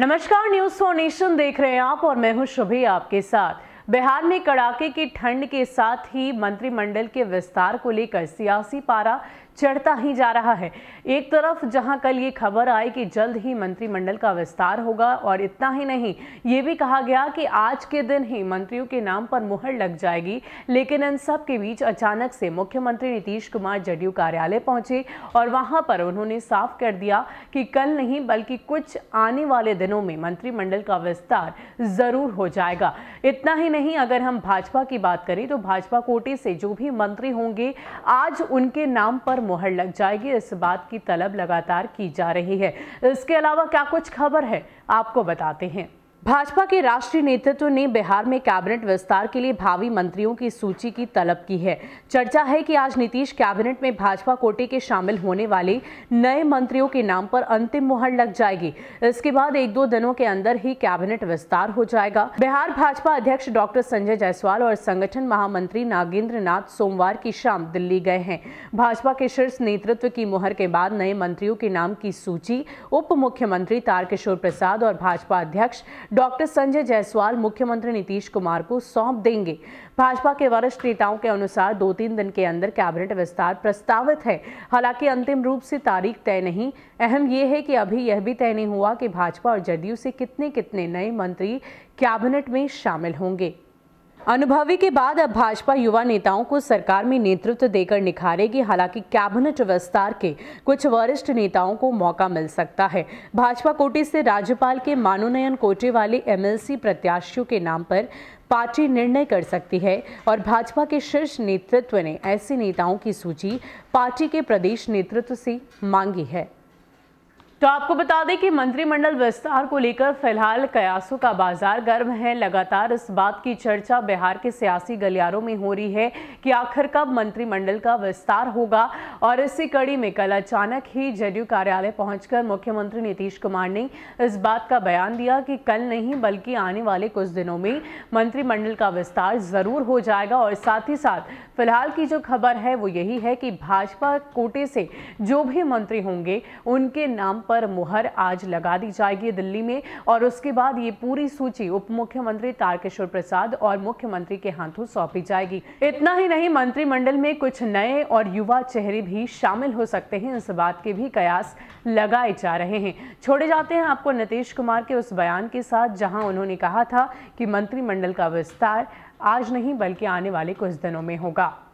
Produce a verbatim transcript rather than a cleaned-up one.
नमस्कार, news for nation देख रहे हैं आप और मैं हूं शुभी आपके साथ। बिहार में कड़ाके की ठंड के साथ ही मंत्रिमंडल के विस्तार को लेकर सियासी पारा चढ़ता ही जा रहा है। एक तरफ जहां कल ये खबर आई कि जल्द ही मंत्रिमंडल का विस्तार होगा और इतना ही नहीं, ये भी कहा गया कि आज के दिन ही मंत्रियों के नाम पर मुहर लग जाएगी। लेकिन इन सब के बीच अचानक से मुख्यमंत्री नीतीश कुमार जदयू कार्यालय पहुंचे और वहां पर उन्होंने साफ कर दिया कि कल नहीं बल्कि कुछ आने वाले दिनों में मंत्रिमंडल का विस्तार जरूर हो जाएगा। इतना ही नहीं, अगर हम भाजपा की बात करें तो भाजपा कोटे से जो भी मंत्री होंगे आज उनके नाम पर मुहर लग जाएगी। इस बात की तलब लगातार की जा रही है। इसके अलावा क्या कुछ खबर है आपको बताते हैं। भाजपा के राष्ट्रीय नेतृत्व ने बिहार में कैबिनेट विस्तार के लिए भावी मंत्रियों की सूची की तलब की है। चर्चा है कि आज नीतीश कैबिनेट में भाजपा कोटे के शामिल होने वाले नए मंत्रियों के नाम पर अंतिम मुहर लग जाएगी। इसके बाद एक दो दिनों के अंदर ही कैबिनेट विस्तार हो जाएगा। बिहार भाजपा अध्यक्ष डॉक्टर संजय जायसवाल और संगठन महामंत्री नागेंद्र सोमवार की शाम दिल्ली गए हैं। भाजपा के शीर्ष नेतृत्व की मुहर के बाद नए मंत्रियों के नाम की सूची उप मुख्यमंत्री तारकेश्वर प्रसाद और भाजपा अध्यक्ष डॉक्टर संजय जायसवाल मुख्यमंत्री नीतीश कुमार को सौंप देंगे। भाजपा के वरिष्ठ नेताओं के अनुसार दो तीन दिन के अंदर कैबिनेट विस्तार प्रस्तावित है। हालांकि अंतिम रूप से तारीख तय नहीं। अहम यह है कि अभी यह भी तय नहीं हुआ कि भाजपा और जदयू से कितने कितने नए मंत्री कैबिनेट में शामिल होंगे। अनुभवी के बाद अब भाजपा युवा नेताओं को सरकार में नेतृत्व देकर निखारेगी। हालांकि कैबिनेट विस्तार के कुछ वरिष्ठ नेताओं को मौका मिल सकता है। भाजपा कोटे से राज्यपाल के मानोनयन कोटे वाले एमएलसी प्रत्याशियों के नाम पर पार्टी निर्णय कर सकती है और भाजपा के शीर्ष नेतृत्व ने ऐसे नेताओं की सूची पार्टी के प्रदेश नेतृत्व से मांगी है। तो आपको बता दें कि मंत्रिमंडल विस्तार को लेकर फिलहाल कयासों का बाजार गर्म है। लगातार इस बात की चर्चा बिहार के सियासी गलियारों में हो रही है कि आखिर कब मंत्रिमंडल का विस्तार होगा। और इसी कड़ी में कल अचानक ही जदयू कार्यालय पहुंचकर मुख्यमंत्री नीतीश कुमार ने इस बात का बयान दिया कि कल नहीं बल्कि आने वाले कुछ दिनों में मंत्रिमंडल का विस्तार जरूर हो जाएगा। और साथ ही साथ फिलहाल की जो खबर है वो यही है कि भाजपा कोटे से जो भी मंत्री होंगे उनके नाम पर मुहर आज लगा दी जाएगी दिल्ली में। और उसके बाद ये पूरी सूची उप मुख्यमंत्री तारकिशोर प्रसाद और मुख्यमंत्री के हाथों सौंपी जाएगी। इतना ही नहीं, मंत्रिमंडल में कुछ नए और युवा चेहरे भी शामिल हो सकते हैं। इस बात के भी कयास लगाए जा रहे हैं। छोड़े जाते हैं आपको नीतीश कुमार के उस बयान के साथ जहां उन्होंने कहा था कि मंत्रिमंडल का विस्तार आज नहीं बल्कि आने वाले कुछ दिनों में होगा।